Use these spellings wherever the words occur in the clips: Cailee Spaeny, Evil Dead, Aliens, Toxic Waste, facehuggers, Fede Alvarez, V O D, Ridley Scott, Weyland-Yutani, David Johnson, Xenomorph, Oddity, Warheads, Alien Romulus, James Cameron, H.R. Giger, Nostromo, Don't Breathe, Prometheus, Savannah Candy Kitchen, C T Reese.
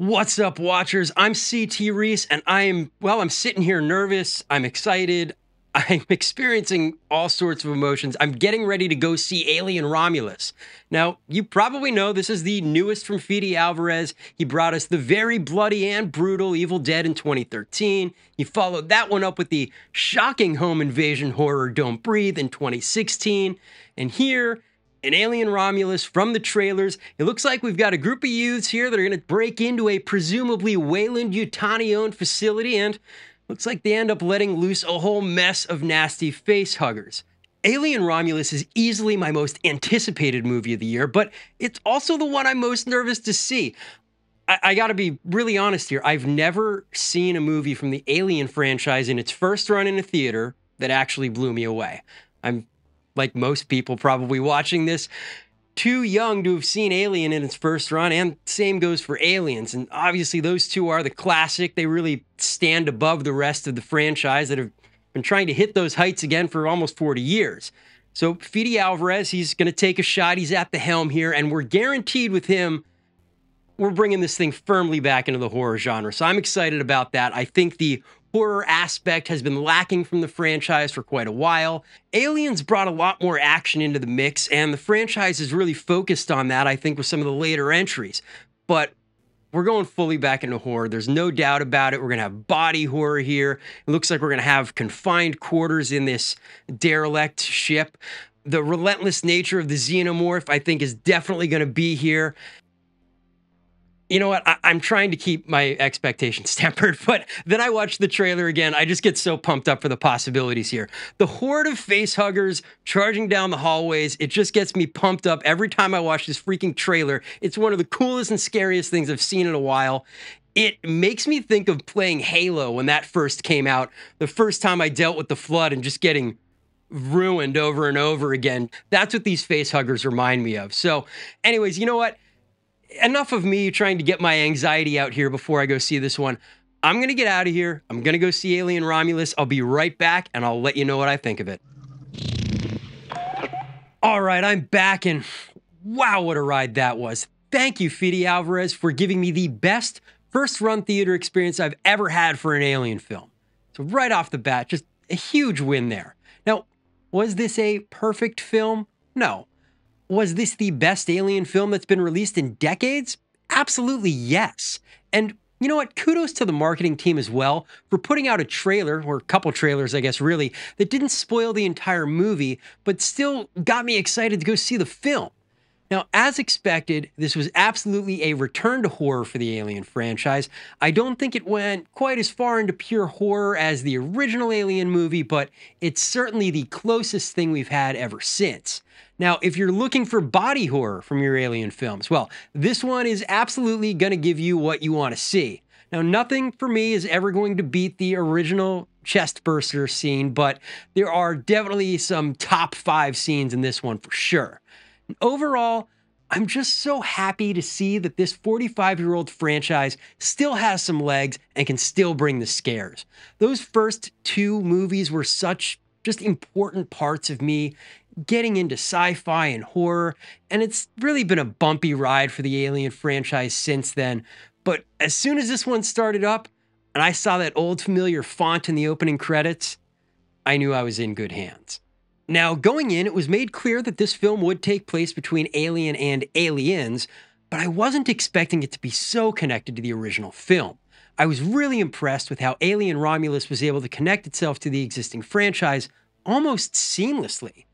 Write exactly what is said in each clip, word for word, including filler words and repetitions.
What's up, watchers? I'm C T Reese, and I'm, well, I'm sitting here nervous. I'm excited. I'm experiencing all sorts of emotions. I'm getting ready to go see Alien Romulus. Now, you probably know this is the newest from Fede Alvarez. He brought us the very bloody and brutal Evil Dead in twenty thirteen. He followed that one up with the shocking home invasion horror Don't Breathe in twenty sixteen. And here, an Alien Romulus from the trailers. It looks like we've got a group of youths here that are going to break into a presumably Weyland-Yutani owned facility, and looks like they end up letting loose a whole mess of nasty facehuggers. Alien Romulus is easily my most anticipated movie of the year, but it's also the one I'm most nervous to see. I, I gotta be really honest here. I've never seen a movie from the Alien franchise in its first run in a theater that actually blew me away. I'm, like most people probably watching this, too young to have seen Alien in its first run, and same goes for Aliens. And obviously those two are the classic. They really stand above the rest of the franchise that have been trying to hit those heights again for almost forty years. So Fede Alvarez, he's going to take a shot. He's at the helm here, and we're guaranteed with him, we're bringing this thing firmly back into the horror genre. So I'm excited about that. I think the horror aspect has been lacking from the franchise for quite a while. Aliens brought a lot more action into the mix, and the franchise is really focused on that, I think, with some of the later entries. But we're going fully back into horror. There's no doubt about it. We're going to have body horror here. It looks like we're going to have confined quarters in this derelict ship. The relentless nature of the Xenomorph, I think, is definitely going to be here. You know what, I, I'm trying to keep my expectations tempered, but then I watch the trailer again, I just get so pumped up for the possibilities here. The horde of facehuggers charging down the hallways, it just gets me pumped up every time I watch this freaking trailer. It's one of the coolest and scariest things I've seen in a while. It makes me think of playing Halo when that first came out, the first time I dealt with the Flood and just getting ruined over and over again. That's what these facehuggers remind me of. So anyways, you know what? Enough of me trying to get my anxiety out here before I go see this one. I'm going to get out of here. I'm going to go see Alien Romulus. I'll be right back, and I'll let you know what I think of it. All right, I'm back, and wow, what a ride that was. Thank you, Fede Alvarez, for giving me the best first-run theater experience I've ever had for an Alien film. So right off the bat, just a huge win there. Now, was this a perfect film? No. Was this the best Alien film that's been released in decades? Absolutely yes. And you know what? Kudos to the marketing team as well for putting out a trailer, or a couple trailers, I guess, really, that didn't spoil the entire movie, but still got me excited to go see the film. Now, as expected, this was absolutely a return to horror for the Alien franchise. I don't think it went quite as far into pure horror as the original Alien movie, but it's certainly the closest thing we've had ever since. Now, if you're looking for body horror from your Alien films, well, this one is absolutely going to give you what you want to see. Now, nothing for me is ever going to beat the original chestburster scene, but there are definitely some top five scenes in this one for sure. Overall, I'm just so happy to see that this forty-five-year-old franchise still has some legs and can still bring the scares. Those first two movies were such just important parts of me getting into sci-fi and horror, and it's really been a bumpy ride for the Alien franchise since then. But as soon as this one started up, and I saw that old familiar font in the opening credits, I knew I was in good hands. Now, going in, it was made clear that this film would take place between Alien and Aliens, but I wasn't expecting it to be so connected to the original film. I was really impressed with how Alien Romulus was able to connect itself to the existing franchise almost seamlessly.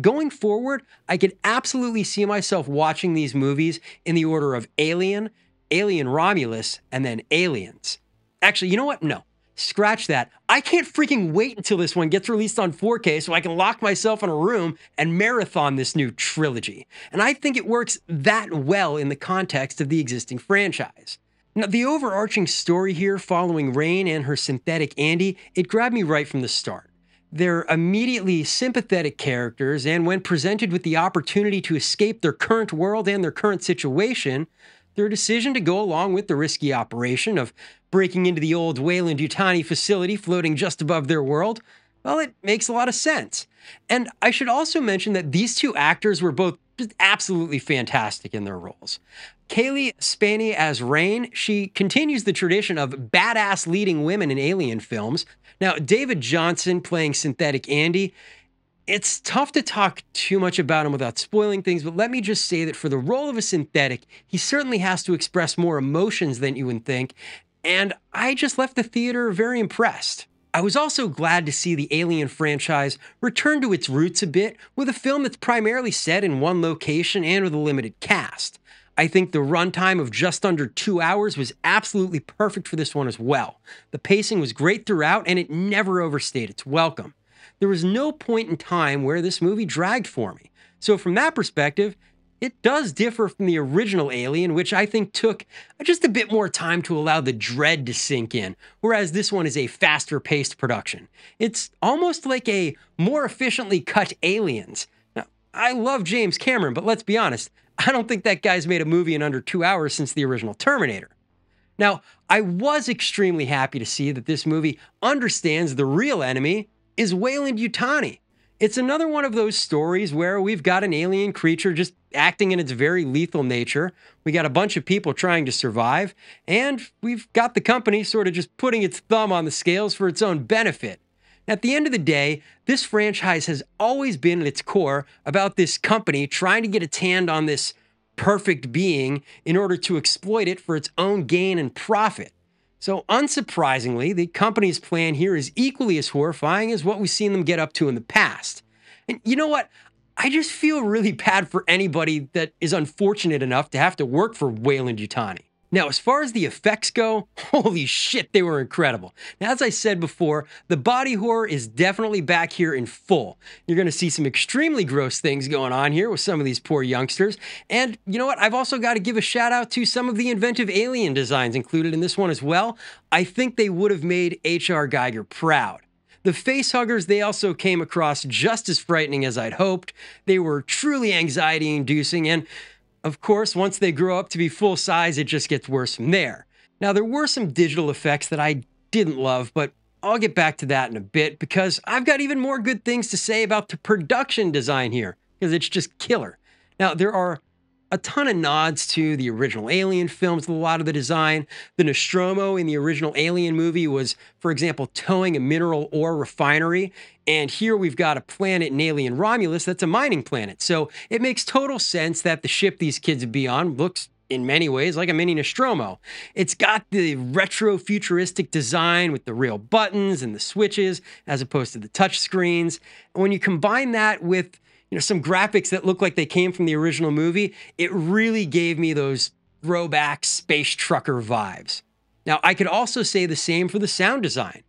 Going forward, I could absolutely see myself watching these movies in the order of Alien, Alien Romulus, and then Aliens. Actually, you know what? No. Scratch that. I can't freaking wait until this one gets released on four K so I can lock myself in a room and marathon this new trilogy. And I think it works that well in the context of the existing franchise. Now, the overarching story here following Rain and her synthetic Andy, it grabbed me right from the start. They're immediately sympathetic characters, and when presented with the opportunity to escape their current world and their current situation, their decision to go along with the risky operation of breaking into the old Weyland-Yutani facility floating just above their world, well, it makes a lot of sense. And I should also mention that these two actors were both absolutely fantastic in their roles. Cailee Spaeny as Rain, she continues the tradition of badass leading women in alien films. Now, David Johnson playing Synthetic Andy, it's tough to talk too much about him without spoiling things, but let me just say that for the role of a synthetic, he certainly has to express more emotions than you would think, and I just left the theater very impressed. I was also glad to see the Alien franchise return to its roots a bit with a film that's primarily set in one location and with a limited cast. I think the runtime of just under two hours was absolutely perfect for this one as well. The pacing was great throughout, and it never overstayed its welcome. There was no point in time where this movie dragged for me. So from that perspective, it does differ from the original Alien, which I think took just a bit more time to allow the dread to sink in, whereas this one is a faster-paced production. It's almost like a more efficiently cut Aliens. Now, I love James Cameron, but let's be honest, I don't think that guy's made a movie in under two hours since the original Terminator. Now, I was extremely happy to see that this movie understands the real enemy is Weyland-Yutani. It's another one of those stories where we've got an alien creature just acting in its very lethal nature, we got a bunch of people trying to survive, and we've got the company sort of just putting its thumb on the scales for its own benefit. At the end of the day, this franchise has always been at its core about this company trying to get its hand on this perfect being in order to exploit it for its own gain and profit. So unsurprisingly, the company's plan here is equally as horrifying as what we've seen them get up to in the past. And you know what? I just feel really bad for anybody that is unfortunate enough to have to work for Weyland-Yutani. Now, as far as the effects go, holy shit, they were incredible. Now, as I said before, the body horror is definitely back here in full. You're going to see some extremely gross things going on here with some of these poor youngsters. And you know what? I've also got to give a shout out to some of the inventive alien designs included in this one as well. I think they would have made H R Giger proud. The facehuggers, they also came across just as frightening as I'd hoped. They were truly anxiety-inducing, and of course, once they grow up to be full size, it just gets worse from there. Now, there were some digital effects that I didn't love, but I'll get back to that in a bit because I've got even more good things to say about the production design here because it's just killer. Now, there are a ton of nods to the original Alien films with a lot of the design. The Nostromo in the original Alien movie was, for example, towing a mineral ore refinery. And here we've got a planet in Alien Romulus that's a mining planet. So it makes total sense that the ship these kids would be on looks, in many ways, like a mini Nostromo. It's got the retro-futuristic design with the real buttons and the switches as opposed to the touch screens. And when you combine that with you know, some graphics that look like they came from the original movie, it really gave me those throwback space trucker vibes. Now, I could also say the same for the sound design.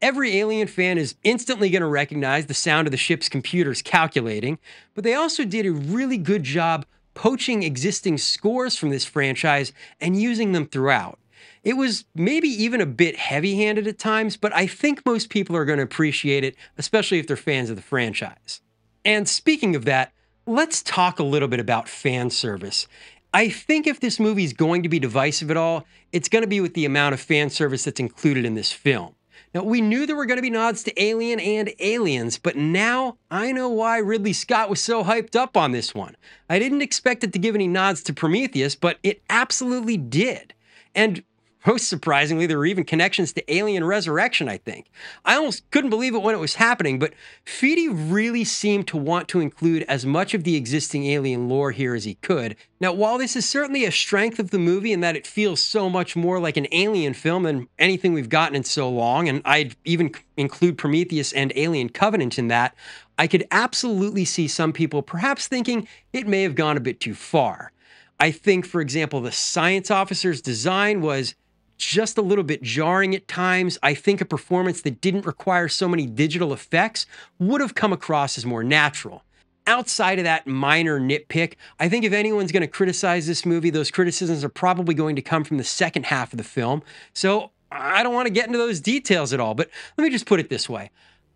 Every Alien fan is instantly going to recognize the sound of the ship's computers calculating, but they also did a really good job poaching existing scores from this franchise and using them throughout. It was maybe even a bit heavy-handed at times, but I think most people are going to appreciate it, especially if they're fans of the franchise. And speaking of that, let's talk a little bit about fan service. I think if this movie is going to be divisive at all, it's going to be with the amount of fan service that's included in this film. Now, we knew there were going to be nods to Alien and Aliens, but now I know why Ridley Scott was so hyped up on this one. I didn't expect it to give any nods to Prometheus, but it absolutely did. And most surprisingly, there were even connections to Alien Resurrection, I think. I almost couldn't believe it when it was happening, but Fede really seemed to want to include as much of the existing Alien lore here as he could. Now, while this is certainly a strength of the movie in that it feels so much more like an Alien film than anything we've gotten in so long, and I'd even include Prometheus and Alien Covenant in that, I could absolutely see some people perhaps thinking it may have gone a bit too far. I think, for example, the science officer's design was just a little bit jarring at times. I think a performance that didn't require so many digital effects would have come across as more natural. Outside of that minor nitpick, I think if anyone's going to criticize this movie, those criticisms are probably going to come from the second half of the film. So I don't want to get into those details at all, but let me just put it this way.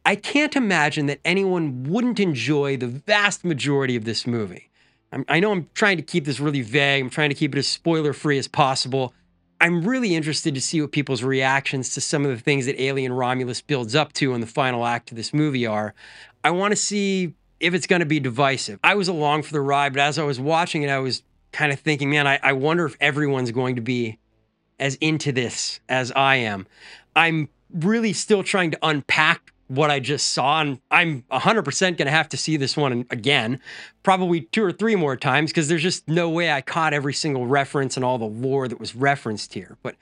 I can't imagine that anyone wouldn't enjoy the vast majority of this movie. I know I'm trying to keep this really vague. I'm trying to keep it as spoiler-free as possible. I'm really interested to see what people's reactions to some of the things that Alien Romulus builds up to in the final act of this movie are. I want to see if it's going to be divisive. I was along for the ride, but as I was watching it, I was kind of thinking, man, I, I wonder if everyone's going to be as into this as I am. I'm really still trying to unpack what I just saw, and I'm one hundred percent going to have to see this one again, probably two or three more times, because there's just no way I caught every single reference and all the lore that was referenced here. But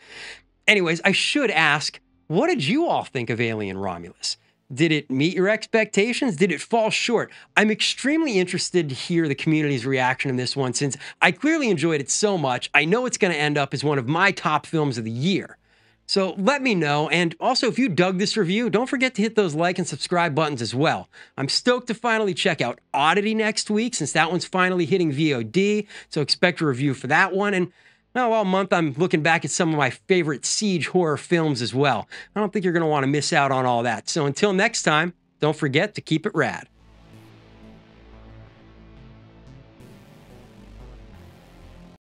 anyways, I should ask, what did you all think of Alien Romulus? Did it meet your expectations? Did it fall short? I'm extremely interested to hear the community's reaction in this one, since I clearly enjoyed it so much. I know it's going to end up as one of my top films of the year. So let me know, and also if you dug this review, don't forget to hit those like and subscribe buttons as well. I'm stoked to finally check out Oddity next week, since that one's finally hitting V O D, so expect a review for that one. And now, all month, I'm looking back at some of my favorite siege horror films as well. I don't think you're going to want to miss out on all that. So until next time, don't forget to keep it rad.